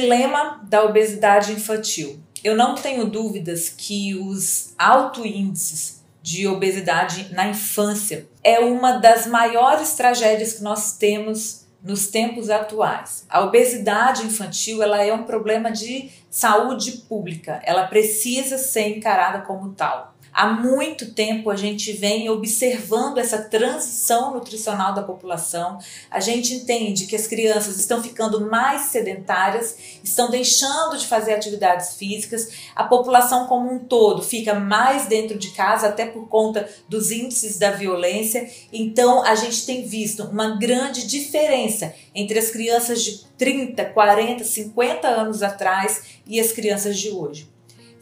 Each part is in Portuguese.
dilema da obesidade infantil. Eu não tenho dúvidas que os altos índices de obesidade na infância é uma das maiores tragédias que nós temos nos tempos atuais. A obesidade infantil, ela é um problema de saúde pública, ela precisa ser encarada como tal. Há muito tempo a gente vem observando essa transição nutricional da população. A gente entende que as crianças estão ficando mais sedentárias, estão deixando de fazer atividades físicas, a população como um todo fica mais dentro de casa, até por conta dos índices da violência. Então a gente tem visto uma grande diferença entre as crianças de 30, 40, 50 anos atrás e as crianças de hoje.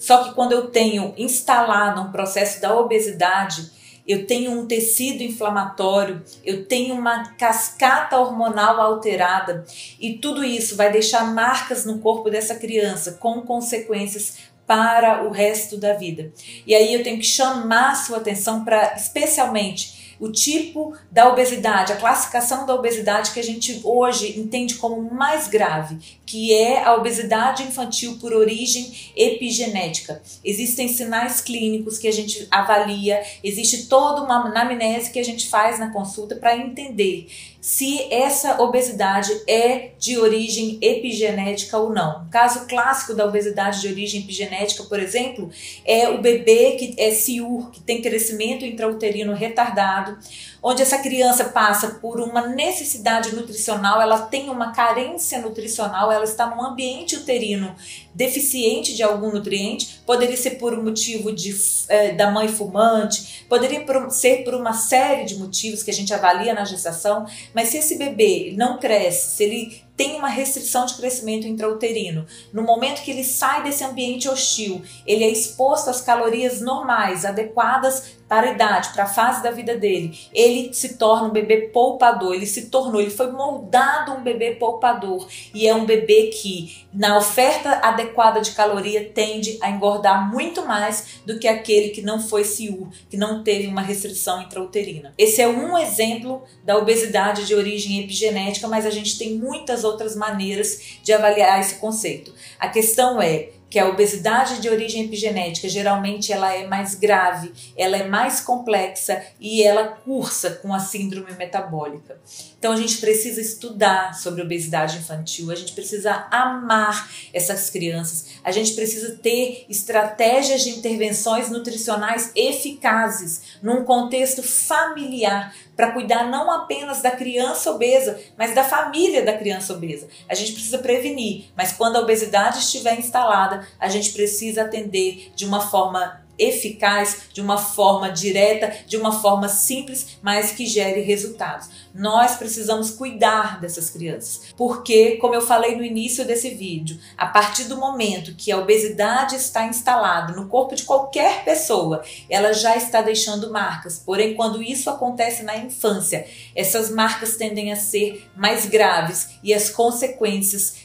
Só que quando eu tenho instalado um processo da obesidade, eu tenho um tecido inflamatório, eu tenho uma cascata hormonal alterada e tudo isso vai deixar marcas no corpo dessa criança com consequências para o resto da vida. E aí eu tenho que chamar a sua atenção para especialmente o tipo da obesidade, a classificação da obesidade que a gente hoje entende como mais grave, que é a obesidade infantil por origem epigenética. Existem sinais clínicos que a gente avalia, existe toda uma anamnese que a gente faz na consulta para entender se essa obesidade é de origem epigenética ou não. Um caso clássico da obesidade de origem epigenética, por exemplo, é o bebê que é CIUR, que tem crescimento intrauterino retardado, onde essa criança passa por uma necessidade nutricional, ela tem uma carência nutricional, ela está num ambiente uterino deficiente de algum nutriente, poderia ser por um motivo da mãe fumante, poderia ser por uma série de motivos que a gente avalia na gestação, mas se esse bebê não cresce, se ele tem uma restrição de crescimento intrauterino, no momento que ele sai desse ambiente hostil, ele é exposto às calorias normais, adequadas para a idade, para a fase da vida dele, ele se torna um bebê poupador, ele foi moldado um bebê poupador e é um bebê que, na oferta adequada de caloria, tende a engordar muito mais do que aquele que não foi CIUR, que não teve uma restrição intrauterina. Esse é um exemplo da obesidade de origem epigenética, mas a gente tem muitas outras maneiras de avaliar esse conceito. A questão é que a obesidade de origem epigenética, geralmente ela é mais grave, ela é mais complexa e ela cursa com a síndrome metabólica. Então a gente precisa estudar sobre obesidade infantil, a gente precisa amar essas crianças, a gente precisa ter estratégias de intervenções nutricionais eficazes num contexto familiar, para cuidar não apenas da criança obesa, mas da família da criança obesa. A gente precisa prevenir, mas quando a obesidade estiver instalada, a gente precisa atender de uma forma eficaz, de uma forma direta, de uma forma simples, mas que gere resultados. Nós precisamos cuidar dessas crianças, porque, como eu falei no início desse vídeo, a partir do momento que a obesidade está instalada no corpo de qualquer pessoa, ela já está deixando marcas. Porém, quando isso acontece na infância, essas marcas tendem a ser mais graves e as consequências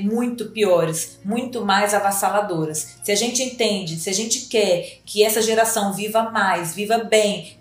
muito piores, muito mais avassaladoras. Se a gente entende, se a gente quer que essa geração viva mais, viva bem,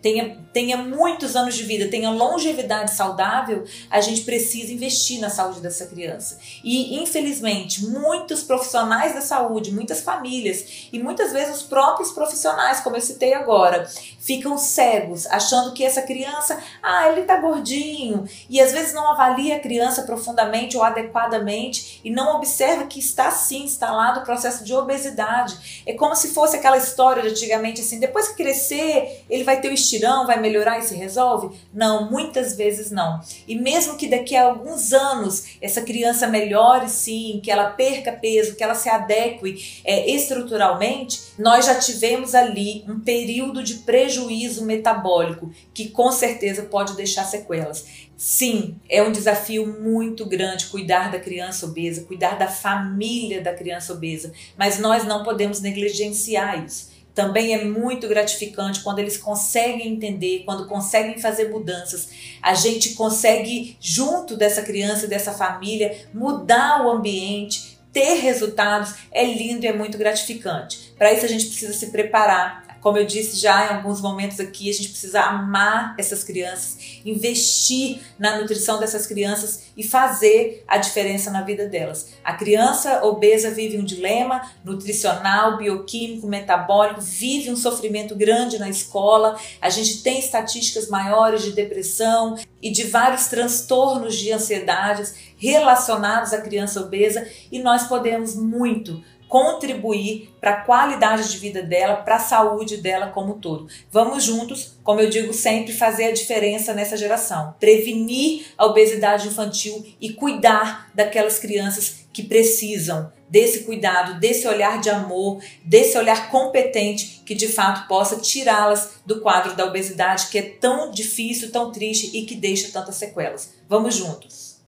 tenha muitos anos de vida, tenha longevidade saudável, a gente precisa investir na saúde dessa criança. E, infelizmente, muitos profissionais da saúde, muitas famílias e muitas vezes os próprios profissionais, como eu citei agora, ficam cegos, achando que essa criança, ele tá gordinho, e às vezes não avalia a criança profundamente ou adequadamente e não observa que está sim instalado o processo de obesidade. É como se fosse aquela história de antigamente, assim, depois que crescer, ele vai ter o estirão, vai melhorar e se resolve? Não, muitas vezes não. E mesmo que daqui a alguns anos essa criança melhore sim, que ela perca peso, que ela se adeque estruturalmente, nós já tivemos ali um período de prejuízo metabólico que com certeza pode deixar sequelas. Sim, é um desafio muito grande cuidar da criança obesa, cuidar da família da criança obesa, mas nós não podemos negligenciar isso. Também é muito gratificante quando eles conseguem entender, quando conseguem fazer mudanças. A gente consegue, junto dessa criança e dessa família, mudar o ambiente, ter resultados. É lindo e é muito gratificante. Para isso a gente precisa se preparar, Como eu disse já em alguns momentos aqui, a gente precisa amar essas crianças, investir na nutrição dessas crianças e fazer a diferença na vida delas. A criança obesa vive um dilema nutricional, bioquímico, metabólico, vive um sofrimento grande na escola. A gente tem estatísticas maiores de depressão e de vários transtornos de ansiedade relacionados à criança obesa, e nós podemos muito contribuir para a qualidade de vida dela, para a saúde dela como um todo. Vamos juntos, como eu digo sempre, fazer a diferença nessa geração. Prevenir a obesidade infantil e cuidar daquelas crianças que precisam desse cuidado, desse olhar de amor, desse olhar competente que de fato possa tirá-las do quadro da obesidade que é tão difícil, tão triste e que deixa tantas sequelas. Vamos juntos!